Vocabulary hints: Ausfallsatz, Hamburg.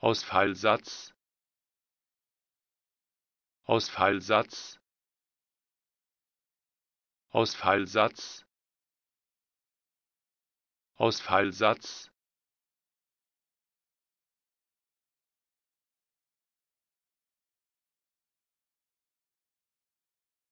Ausfallsatz, Ausfallsatz, Ausfallsatz, Ausfallsatz,